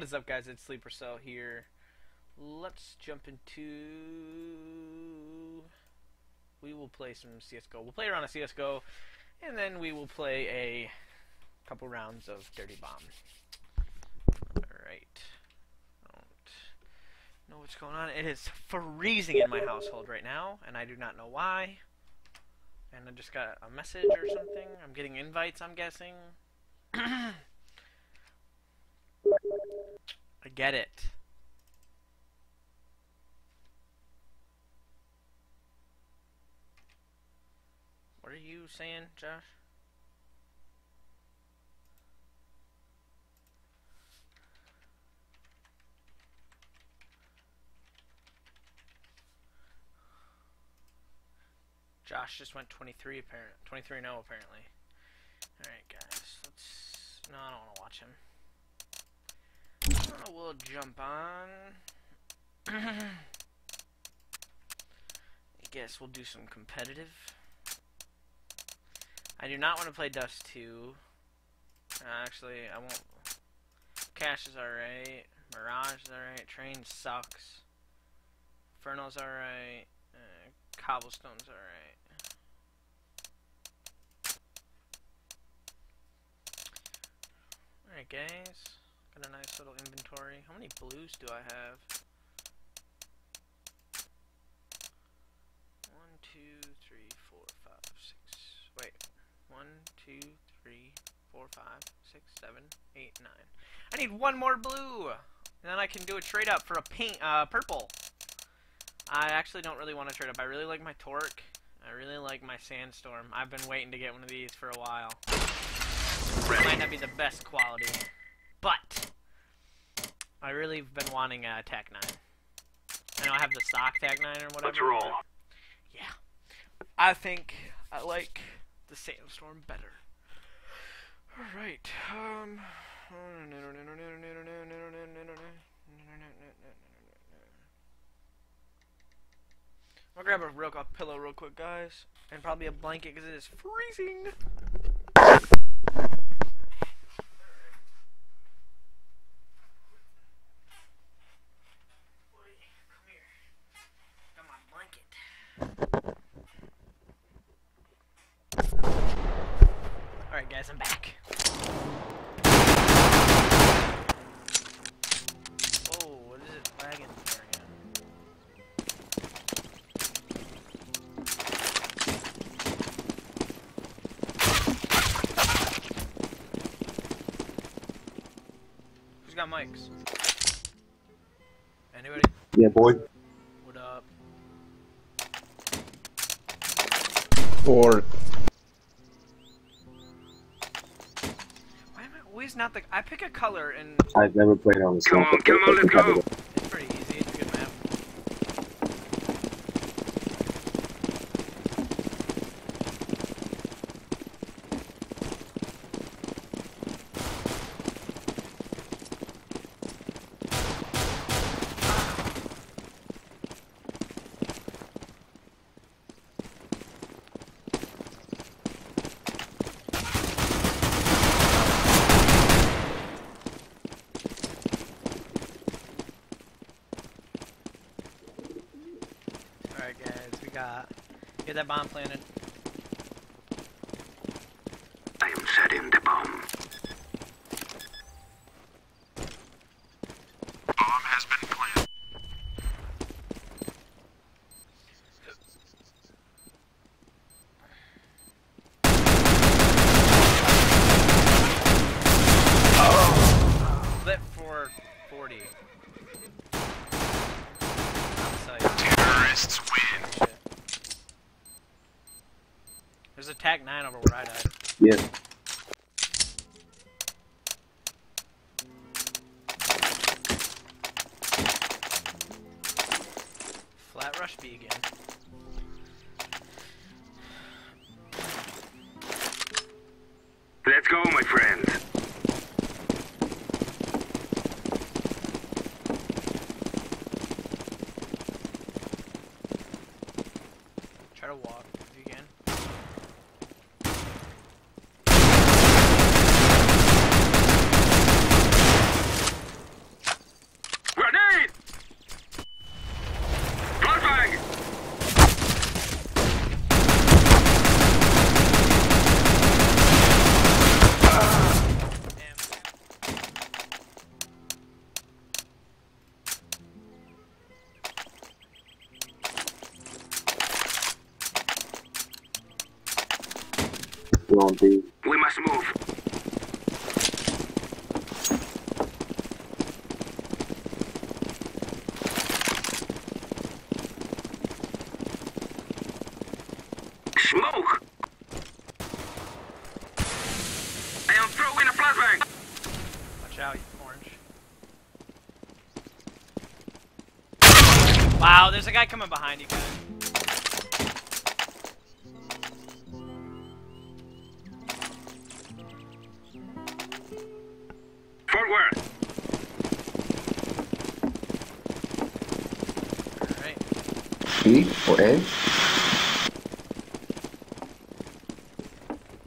What is up, guys? It's Sleeper Cell here. Let's jump into... we will play some CS:GO. We'll play around a CS:GO, and then we will play a couple rounds of Dirty Bomb. Alright. I don't know what's going on. It is freezing in my household right now, and I do not know why. And I just got a message or something. I'm getting invites, I'm guessing. I get it. What are you saying, Josh? Josh just went 23-0 apparently. Alright, guys, let's... no, I don't want to watch him. We'll jump on. I guess we'll do some competitive. I do not want to play Dust2. Actually, I won't. Cache is alright. Mirage is alright. Train sucks. Inferno's alright. Cobblestone's alright. Alright, guys. Got a nice little inventory. How many blues do I have? 1, 2, 3, 4, 5, 6. Wait. 1, 2, 3, 4, 5, 6, 7, 8, 9. I need one more blue! And then I can do a trade up for a pink, purple. I actually don't really want to trade up. I really like my Torque. I really like my Sandstorm. I've been waiting to get one of these for a while. It might not be the best quality, but I really have been wanting a Tac Nine. I know I have the stock Tac Nine or whatever. Let's roll. Yeah. I think I like the Sandstorm better. Alright. I'll grab a real quick pillow real quick, guys. And probably a blanket because it is freezing. Alright, guys, I'm back. Oh, what is it lagging there again? Who's got mics? Anybody? Yeah, boy. What up? Or... not the, I pick a color and I've never played on this. Come on, let's go. It's pretty easy. It's a good map. Get that bomb planted. I am setting the bomb. Bomb has been planted. Oh. Lit for 40. Terrorists win. There's a Tac Nine over where I died. Yeah. Flat rush B again. Let's go, my friend. Try to walk. on B. We must move. Smoke! I am throwing a flashbang! Watch out, you orange. Wow, there's a guy coming behind you guys. B or A?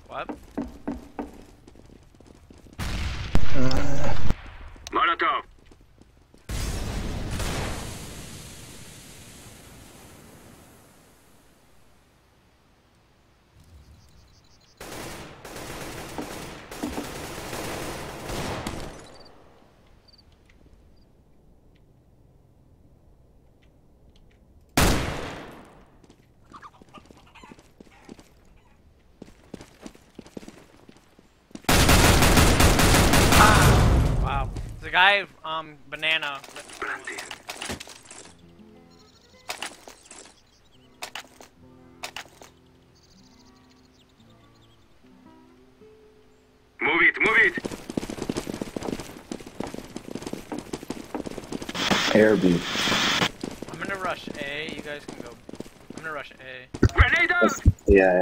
What? Molotov! Guy, banana. Move it, move it. Air B. I'm gonna rush A. You guys can go. I'm gonna rush A. Grenade out! Yeah.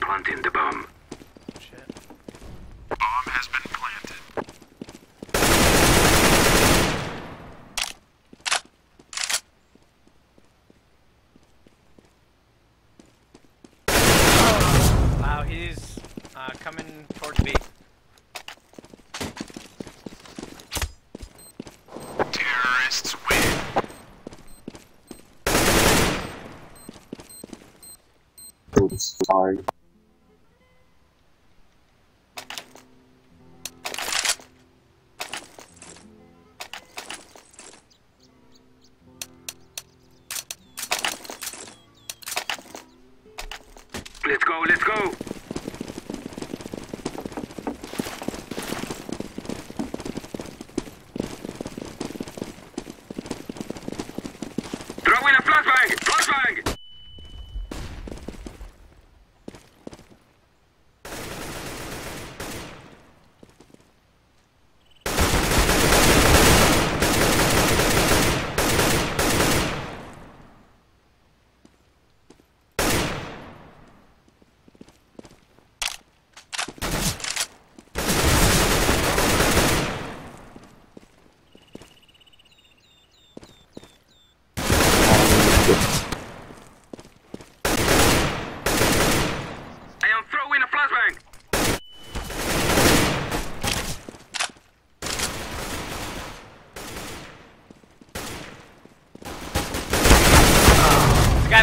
Planting the bomb. Shit. Bomb has been planted. Oh. Wow, he's coming towards B. Terrorists win. Oops, sorry.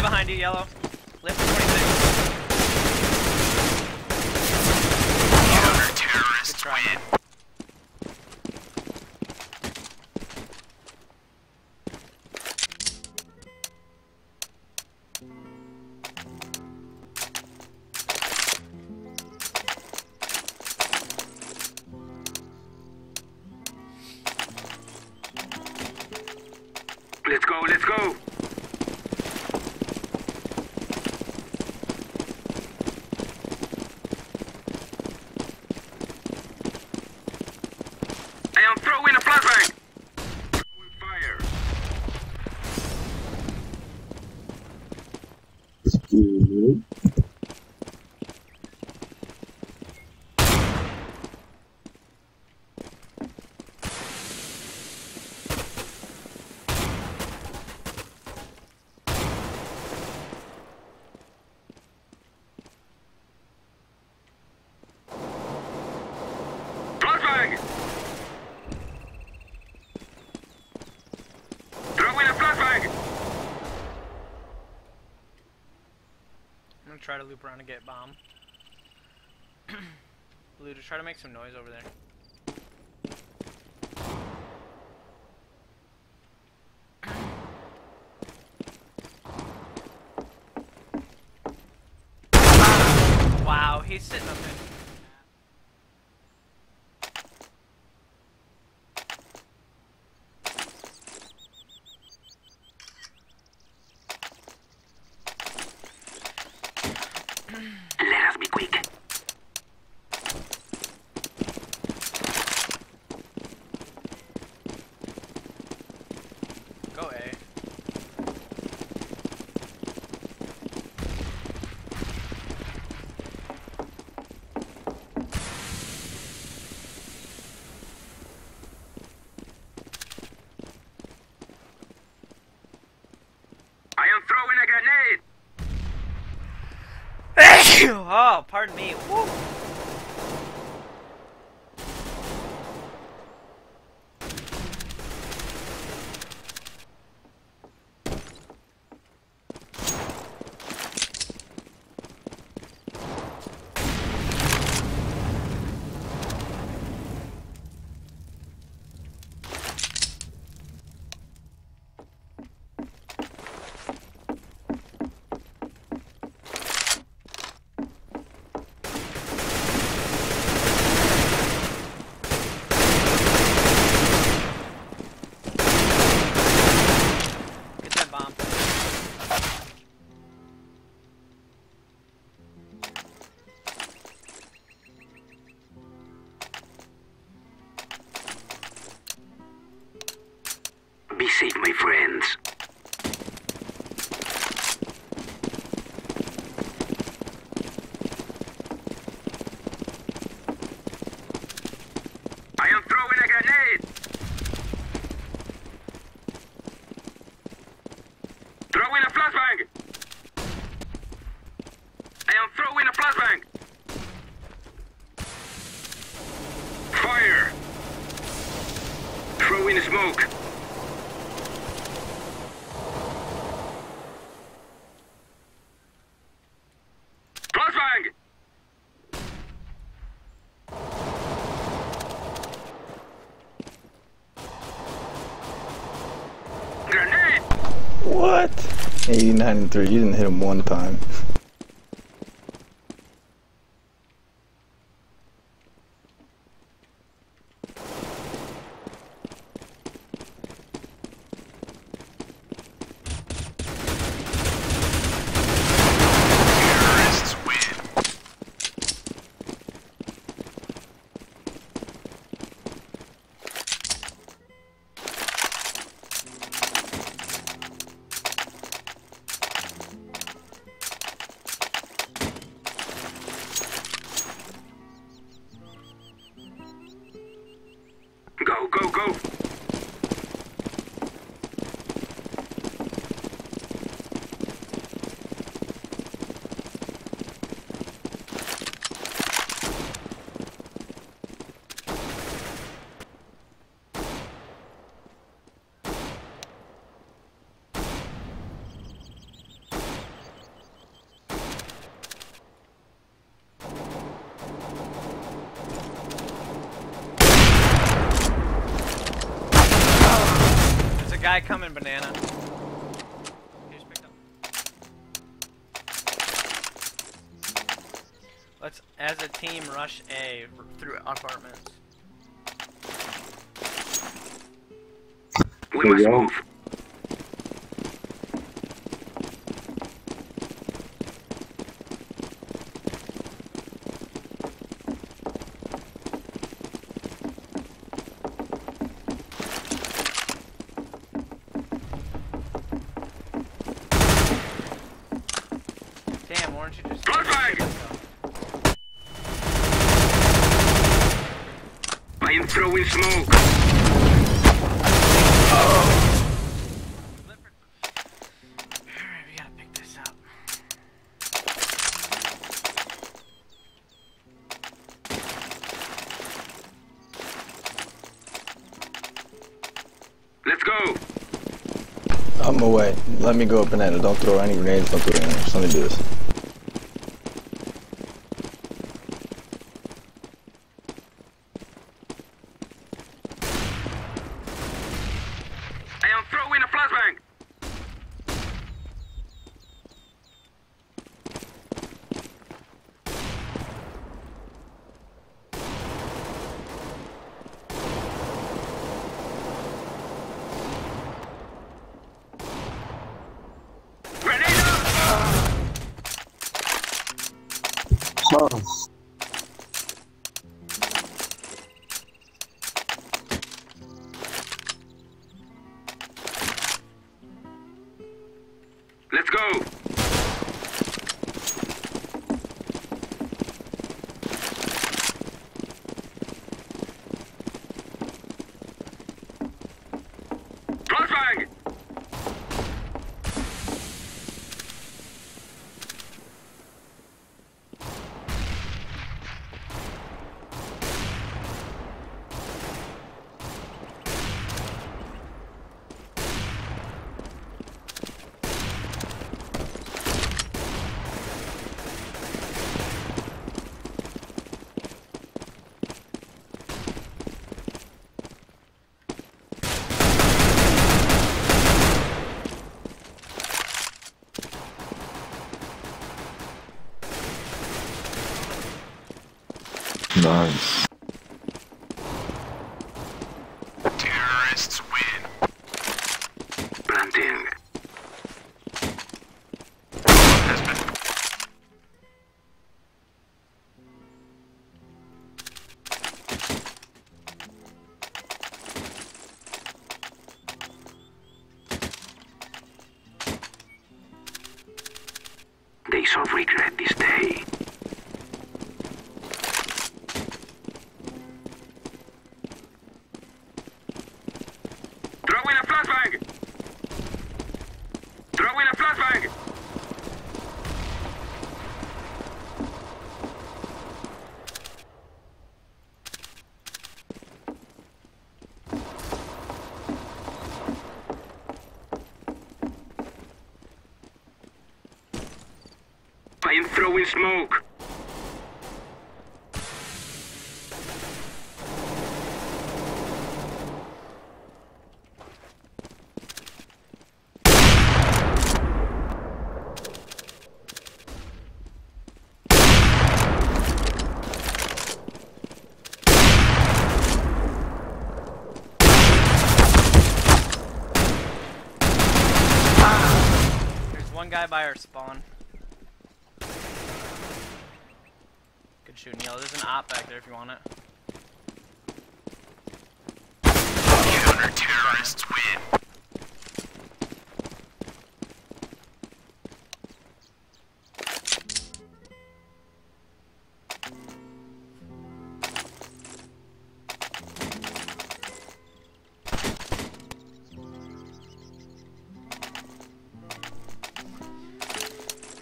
Behind you, yellow. Lift 26. Terrorists win. Let's go, let's go. Mm-hmm. Try to loop around and get bomb. Blue, just try to make some noise over there. Wow, he's sitting up there. Oh, pardon me. Woo. What? 89 and 3, you didn't hit him one time. Guy coming banana. He's picked up. Let's, as a team, rush A through apartments. We must move. Why don't you just... I am throwing smoke. Oh. Alright, we gotta pick this up. Let's go. I'm away. Let me go up and at it. Don't throw any grenades. Don't throw any grenades. Let me do this. I am throwing a flashbang. Let's go. Flashbang. Nice. Terrorists win. Planting. They shall regret this day. I am throwing smoke. There's one guy by our spawn. Shooting yellow. There's an op back there if you want it. Counter terrorists win.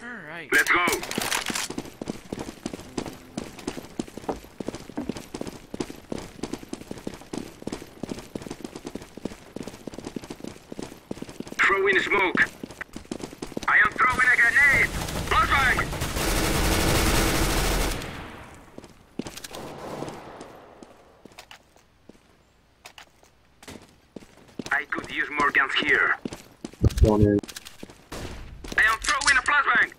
All right. Let's go. Throwing smoke. I am throwing a grenade. Flashbang. I could use more guns here. I am throwing a flashbang.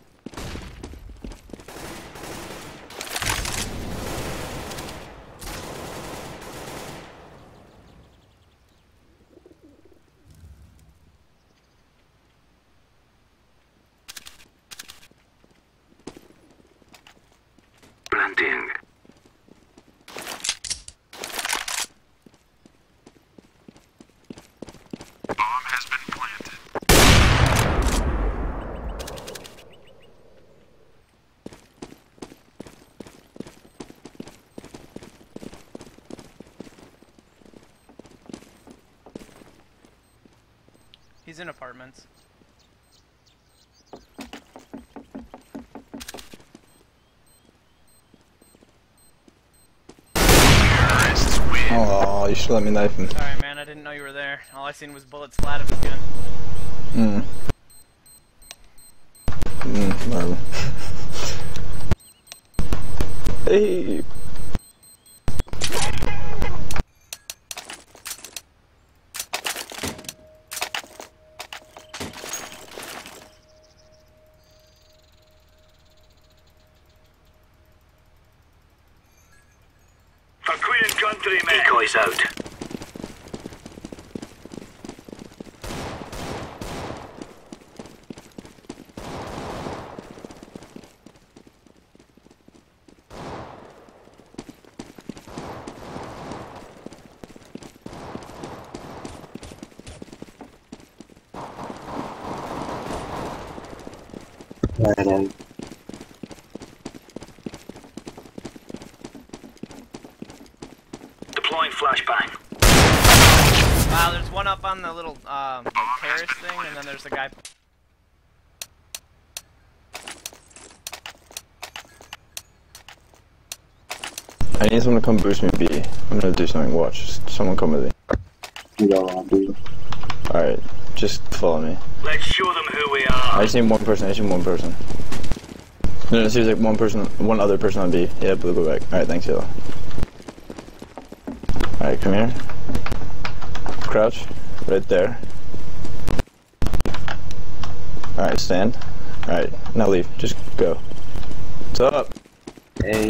He's in apartments. Oh, you should let me knife him. Sorry, man, I didn't know you were there. All I seen was bullets flat of his gun. Hmm. Whatever. Hey. Out. Right. Flashbang. Wow, there's one up on the little terrace thing, and then there's the guy. I need someone to come boost me, B. I'm gonna do something, watch. Just someone come with me. No, I'll do. Alright, just follow me. Let's show them who we are. I just need one person, I just need one person. No, it seems like one person, one other person on B. Yeah, blue, go back. Alright, thanks, yellow. Alright, come here. Crouch. Right there. Alright, stand. Alright, now leave. Just go. What's up? Hey.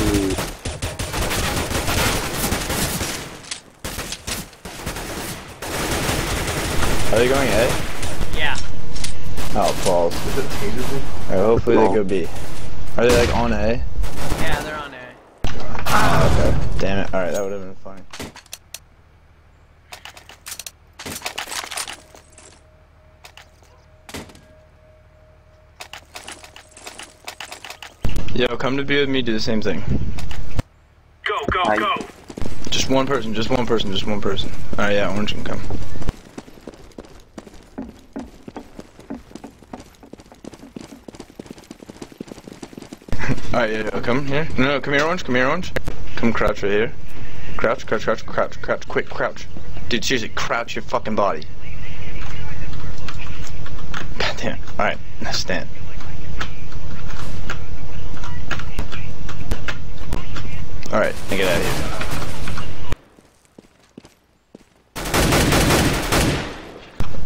Are they going A? Yeah. Oh, balls. Is it changeable? Alright, hopefully they go B. Are they like on A? Yeah, they're on A. Oh, okay. Damn it. Alright, that would have been funny. Yo, come to be with me, do the same thing. Go, go, go! Just one person, just one person, just one person. Alright, yeah, orange can come. Alright, yeah, yeah, come here. No, no, come here, orange, come here, orange. Come crouch right here. Crouch, crouch, crouch, crouch, crouch, quick, crouch. Dude, seriously, crouch your fucking body. God damn. Alright, now stand. Alright, I get out of here.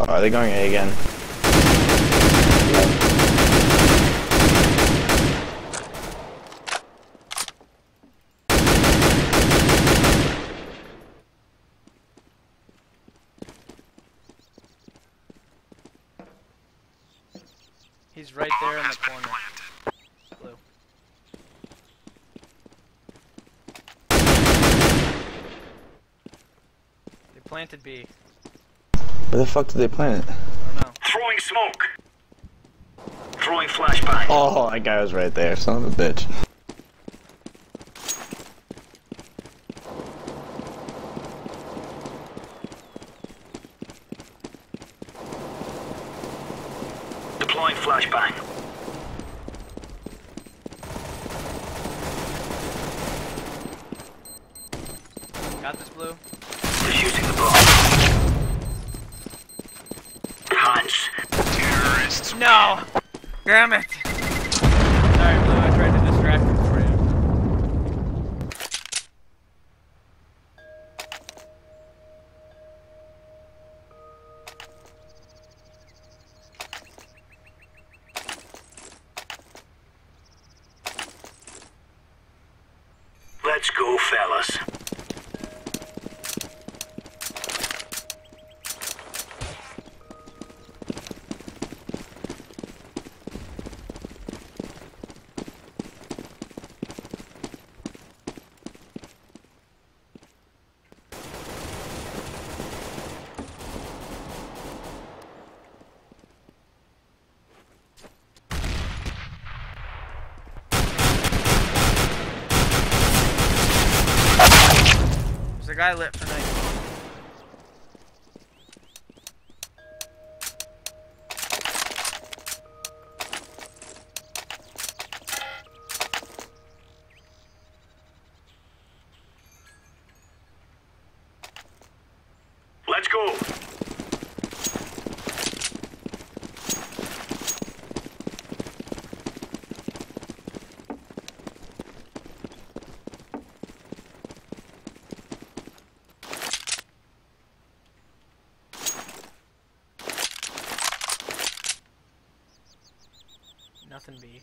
Oh, are they going A again? He's right there in the corner. Planted B. Where the fuck did they plant it? I don't know. Throwing smoke. Throwing flashbang. Oh, that guy was right there, son of a bitch. Deploying flashbang. Got this, blue. Shooting the ball. Punch. Terrorists. No. Damn it. Sorry, Blue. I tried to distract him for you. Let's go, fellas. The guy lit for night. nothing be.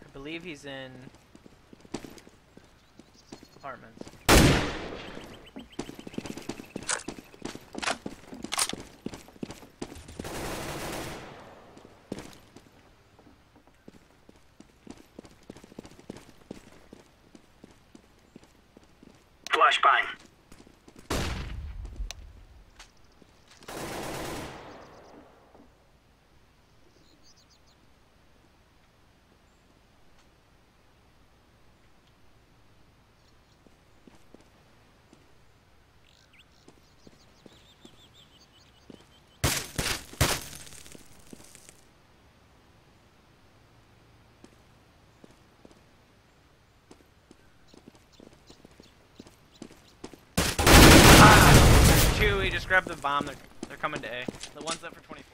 I believe he's in apartments. Flashbang. He just grabbed the bomb. They're coming to A. The one's up for 24.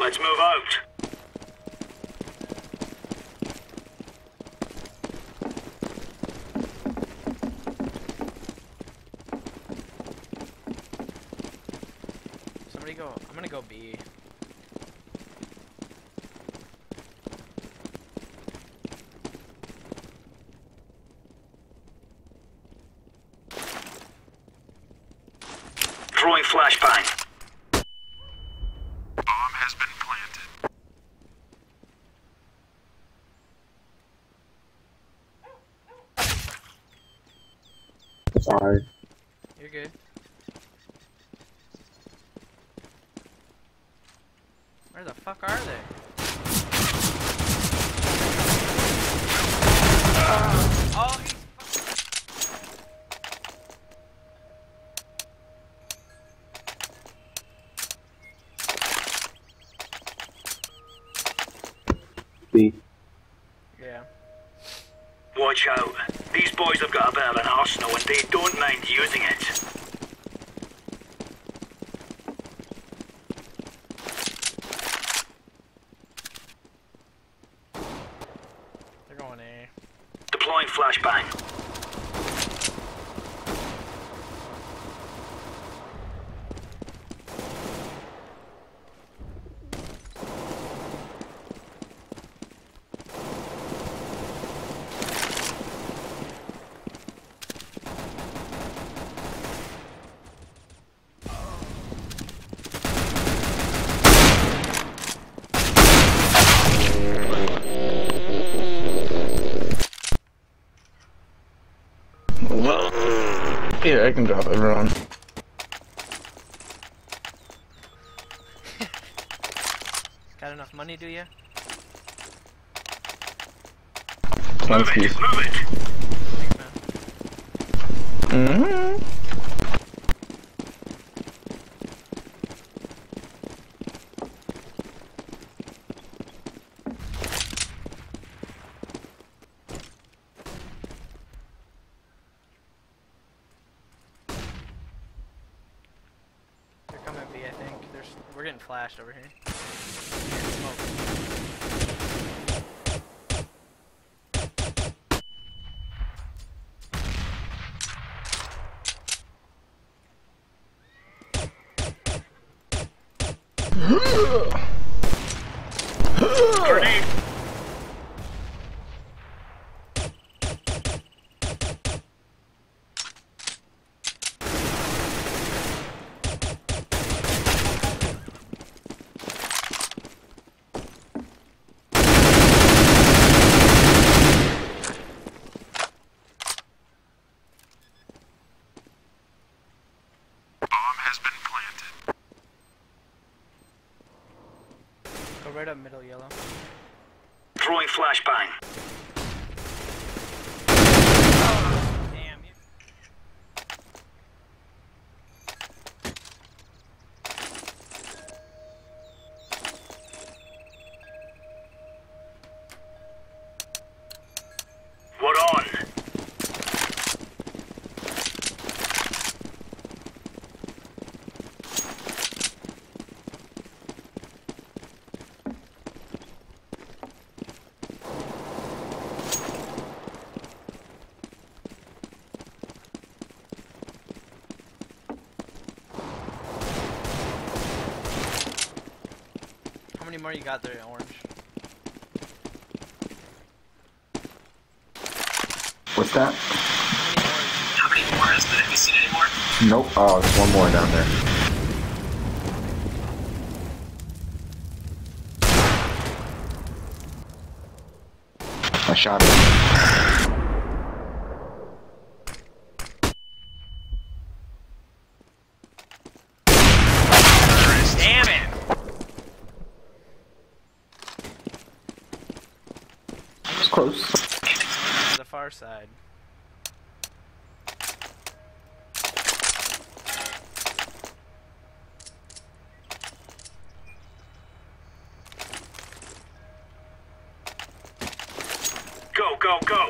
Let's move out. I'm gonna go B. Throwing flashbang. Bomb has been planted. Sorry. You're good. Where the fuck are they? Oh, he's B. Yeah. Watch out. These boys have got a bit of an arsenal and they don't mind using it. Flashbang. Yeah, I can drop everyone. Got enough money, do ya? Move it, move it. Thanks, man. We're getting flashed over here. Grenade. Right up middle, yellow. Throwing flashbang. Oh, damn you. more you got there in orange. What's that? How many more is there? Have you seen any more? Nope. Oh, there's one more down there. I shot him. Close. To the far side. Go, go, go.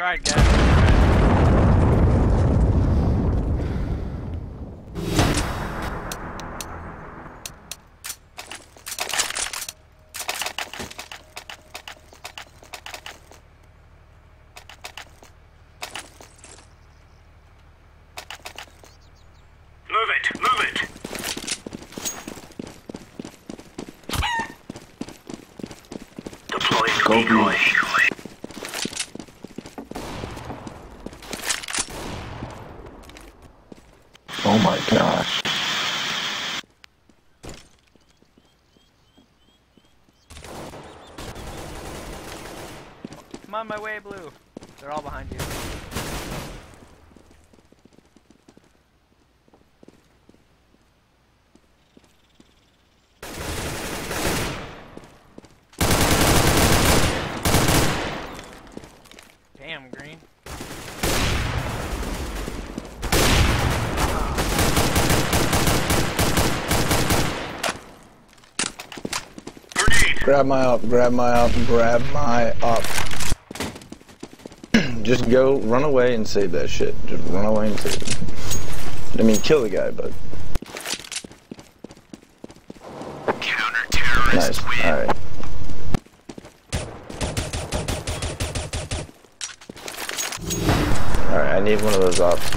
Alright, guys. On my way, blue. They're all behind you. Damn, green. Grab my up, grab my up, grab my up. Just go, run away and save that shit. Just run away and save it. I mean, kill the guy, but... Counter-terrorist win. Nice, alright. Alright, I need one of those ops.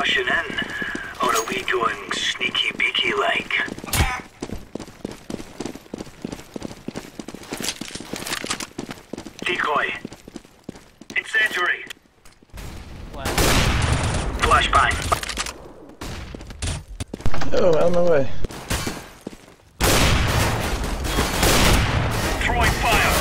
rushing in, or are we going sneaky beaky like? Decoy. Incendiary. Flashbang. Oh, out of my way. Throwing fire.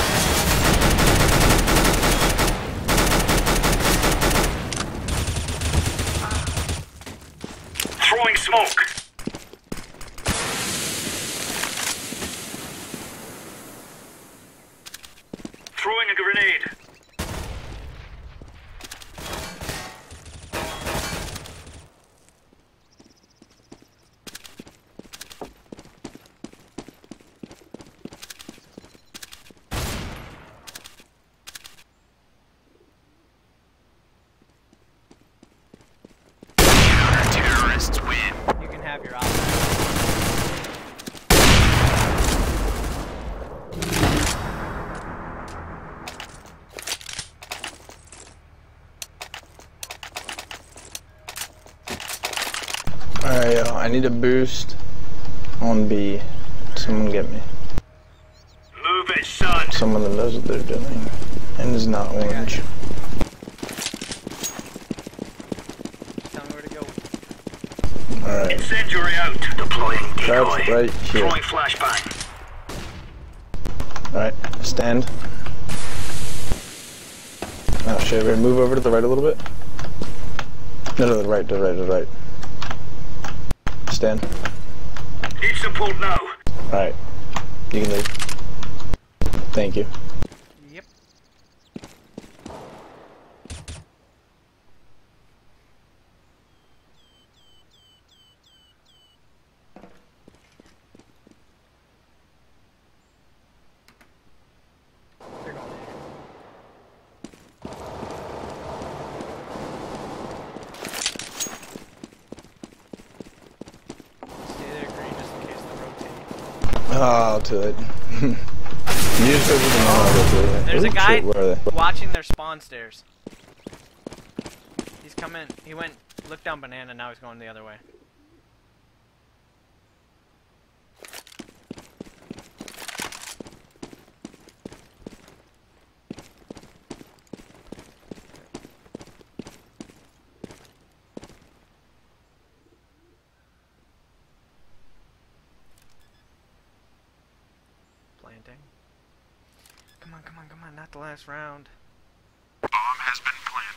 Throwing smoke. Throwing a grenade. I need a boost on B. Someone get me. Move it, son. Someone that knows what they're doing and is not orange. Just tell me where to go. Alright. Incendiary out. Deploying decoy. That's right here. Deploying flashbang. Alright, stand. Oh shit, we move over to the right a little bit. No, to the right, to the right, to the right. Stand. Need support now. Alright. You can leave. Thank you. Yep. They're going in. Oh, too late. There's a guy watching their spawn stairs. He's coming. He went, looked down banana, now he's going the other way. Come on, come on, come on, not the last round. Bomb has been planted.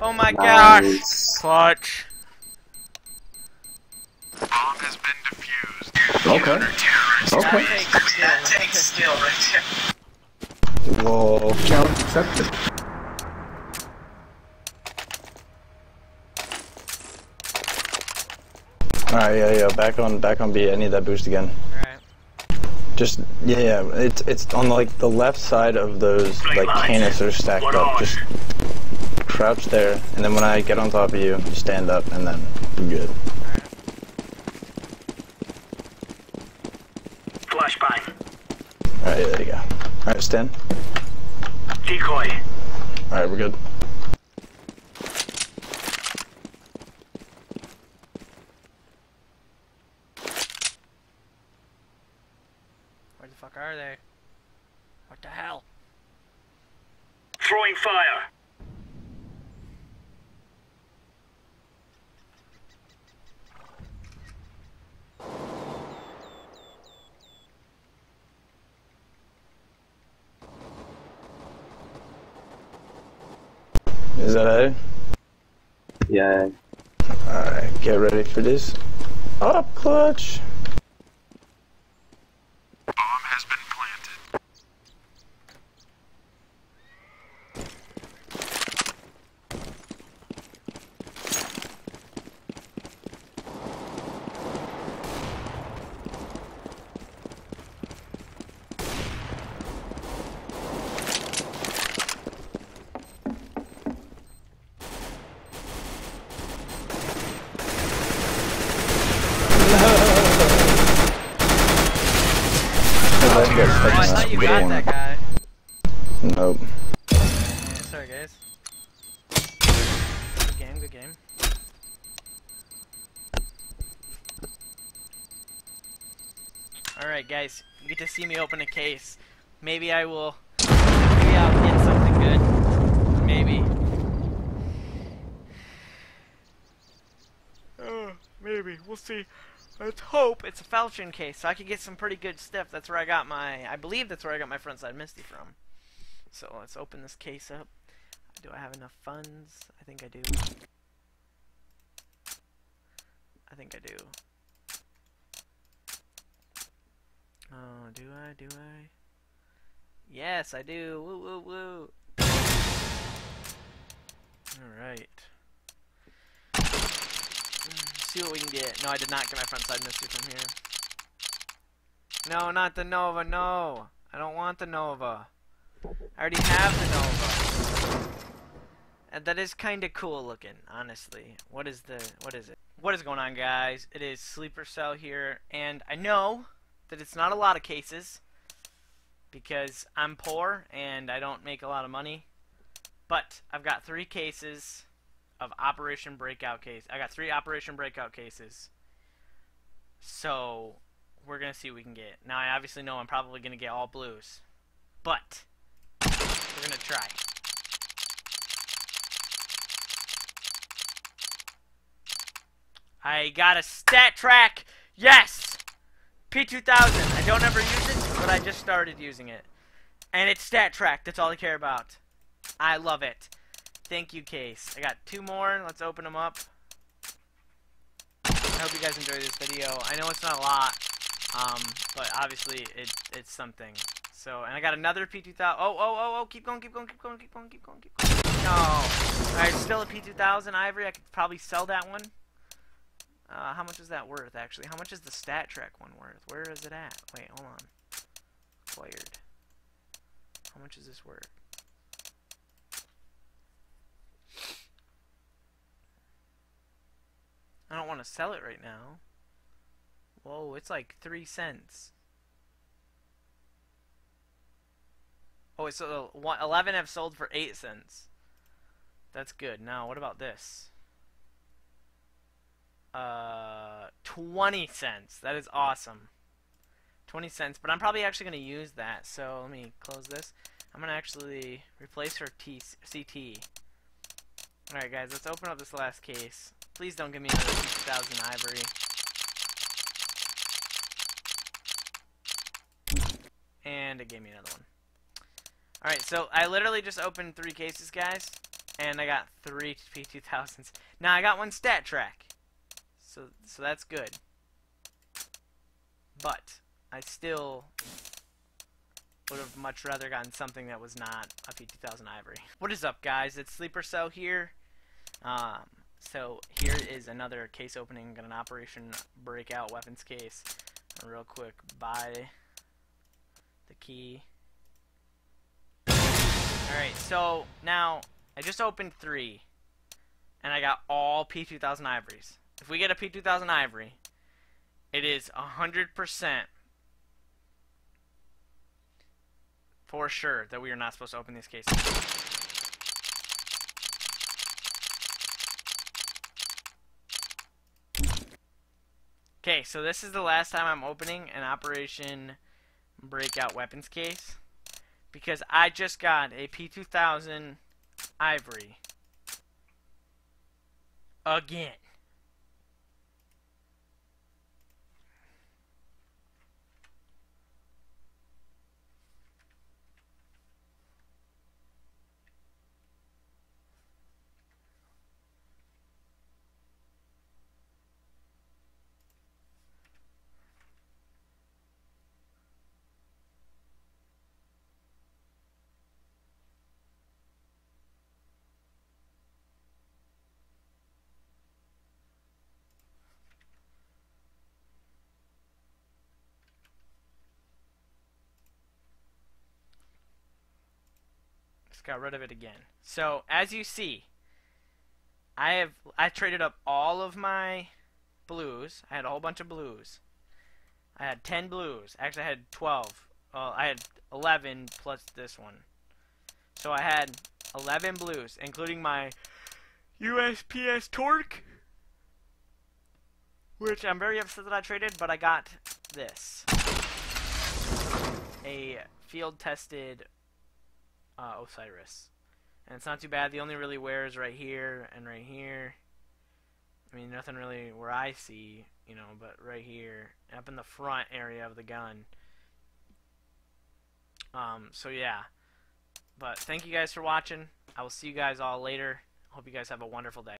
Oh my gosh! Clutch. Bomb has been defused. Okay. Okay. That takes skill right there. Whoa. Challenge accepted. Alright, yeah, back on B. I need that boost again. Alright. Just, yeah. It's on like the left side of those like canisters stacked up. Just crouch there, and then when I get on top of you, you stand up, and then you're good. Flashbang. Alright, yeah, there you go. Alright, stand. Decoy. Alright, we're good. Where the fuck are they? What the hell? Throwing fire. Is that A? Yeah. Alright, get ready for this. Up clutch! Bomb has been planted. I thought you got that guy. Nope. Sorry guys. Good game, good game. Alright guys, you get to see me open a case. Maybe I will... Maybe I'll get something good. Maybe. Maybe. We'll see. Let's hope it's a Falchion case, so I could get some pretty good stuff. That's where I got my... I believe that's where I got my frontside Misty from. So let's open this case up. Do I have enough funds? I think I do. I think I do. Oh, do I? Do I? Yes, I do. Woo, woo, woo. Alright. See what we can get. No, I did not get my frontside Misty from here. No, not the Nova. No. I don't want the Nova. I already have the Nova. And that is kind of cool looking, honestly. What is it? What is going on, guys? It is Sleeper Cell here, and I know that it's not a lot of cases because I'm poor and I don't make a lot of money, but I've got 3 cases of Operation Breakout case. I got 3 Operation Breakout cases, so we're gonna see what we can get. Now I obviously know I'm probably gonna get all blues, but we're gonna try. I got a StatTrak. Yes! P2000. I don't ever use it, but I just started using it. And it's StatTrak. That's all I care about. I love it. Thank you, Case. I got 2 more. Let's open them up. I hope you guys enjoy this video. I know it's not a lot, but obviously it's something. So, and I got another P2000. Oh, oh, oh, oh, keep going, keep going, keep going, keep going, keep going, keep going. No. Alright, still a P2000, Ivory. I could probably sell that one. How much is that worth, actually? How much is the StatTrak one worth? Where is it at? Wait, hold on. Acquired. How much is this worth? I don't want to sell it right now. Whoa, it's like 3 cents. Oh, so 11 have sold for 8 cents. That's good. Now, what about this? 20 cents. That is awesome. 20 cents, but I'm probably actually going to use that. So let me close this. I'm going to actually replace her CT. Alright, guys, let's open up this last case. Please don't give me another 2000 Ivory. And it gave me another one. Alright, so I literally just opened 3 cases, guys. And I got 3 P2000s. Now, I got one StatTrak. So that's good. But I still would have much rather gotten something that was not a P2000 Ivory. What is up, guys? It's Sleeper Cell here. So here is another case opening. Got an Operation Breakout weapons case. Real quick, buy the key. Alright, so now I just opened 3. And I got all P2000 Ivories. If we get a P2000 Ivory, it is 100% for sure that we are not supposed to open these cases. Okay, so this is the last time I'm opening an Operation Breakout weapons case because I just got a P2000 Ivory again. Got rid of it again. So as you see, I traded up all of my blues. I had a whole bunch of blues. I had 10 blues. Actually, I had 12 I had 11 plus this one. So I had 11 blues, including my USPS Torque, which I'm very upset that I traded, but I got this. A field-tested Osiris. And it's not too bad. The only really wear is right here and right here. I mean, nothing really where I see, you know, but right here, up in the front area of the gun. So yeah. But thank you guys for watching. I will see you guys all later. Hope you guys have a wonderful day.